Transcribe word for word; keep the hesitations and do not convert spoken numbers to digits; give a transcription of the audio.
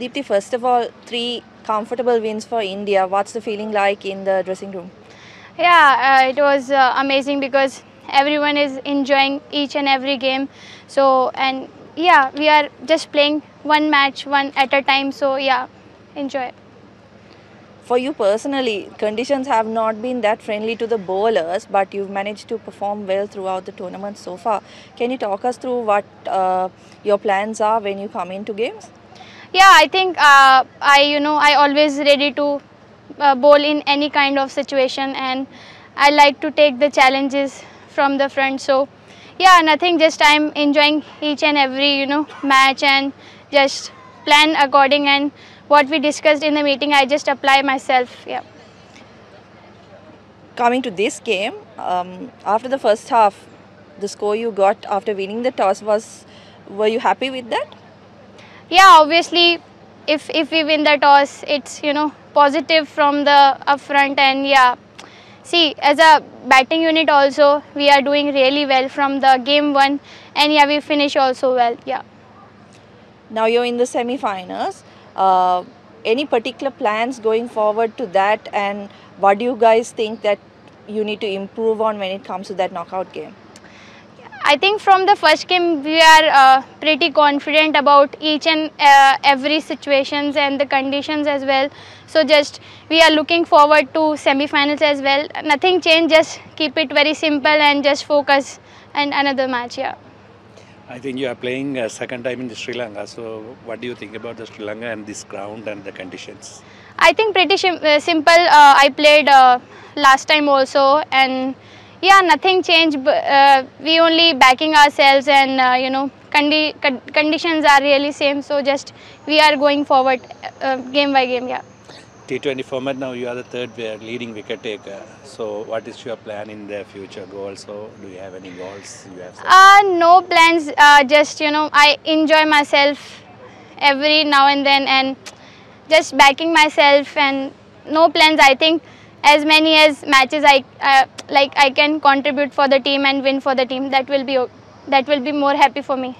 Deepti, first of all, three comfortable wins for India. What's the feeling like in the dressing room? Yeah, uh, it was uh, amazing because everyone is enjoying each and every game. So, and yeah, we are just playing one match, one at a time. So, yeah, enjoy. For you personally, conditions have not been that friendly to the bowlers, but you've managed to perform well throughout the tournament so far. Can you talk us through what uh, your plans are when you come into games? Yeah, I think uh, I, you know, I always ready to uh, bowl in any kind of situation, and I like to take the challenges from the front. So, yeah, nothing. Just I'm enjoying each and every, you know, match and just plan according and what we discussed in the meeting. I just apply myself. Yeah. Coming to this game, um, after the first half, the score you got after winning the toss was. Were you happy with that? Yeah, obviously, if if we win the toss, it's, you know, positive from the upfront, and yeah, see, as a batting unit also, we are doing really well from the game one, and yeah, we finish also well. Yeah. Now you're in the semi-finals. Uh, any particular plans going forward to that, and what do you guys think that you need to improve on when it comes to that knockout game? I think from the first game we are uh, pretty confident about each and uh, every situations and the conditions as well. So just we are looking forward to semi-finals as well. Nothing changed, just keep it very simple and just focus on another match. Yeah. I think you are playing uh, second time in Sri Lanka. So what do you think about the Sri Lanka and this ground and the conditions? I think pretty uh, simple. Uh, I played uh, last time also, and yeah, nothing changed. Uh, we only backing ourselves, and uh, you know, condi con conditions are really same. So just we are going forward, uh, game by game. Yeah. T twenty format now. You are the third leading wicket taker. So what is your plan in the future goals? So do you have any goals? You have. Ah, uh, no plans. Uh, just you know, I enjoy myself every now and then, and just backing myself, and no plans. I think as many as matches I uh, like I can contribute for the team and win for the team, that will be that will be more happy for me.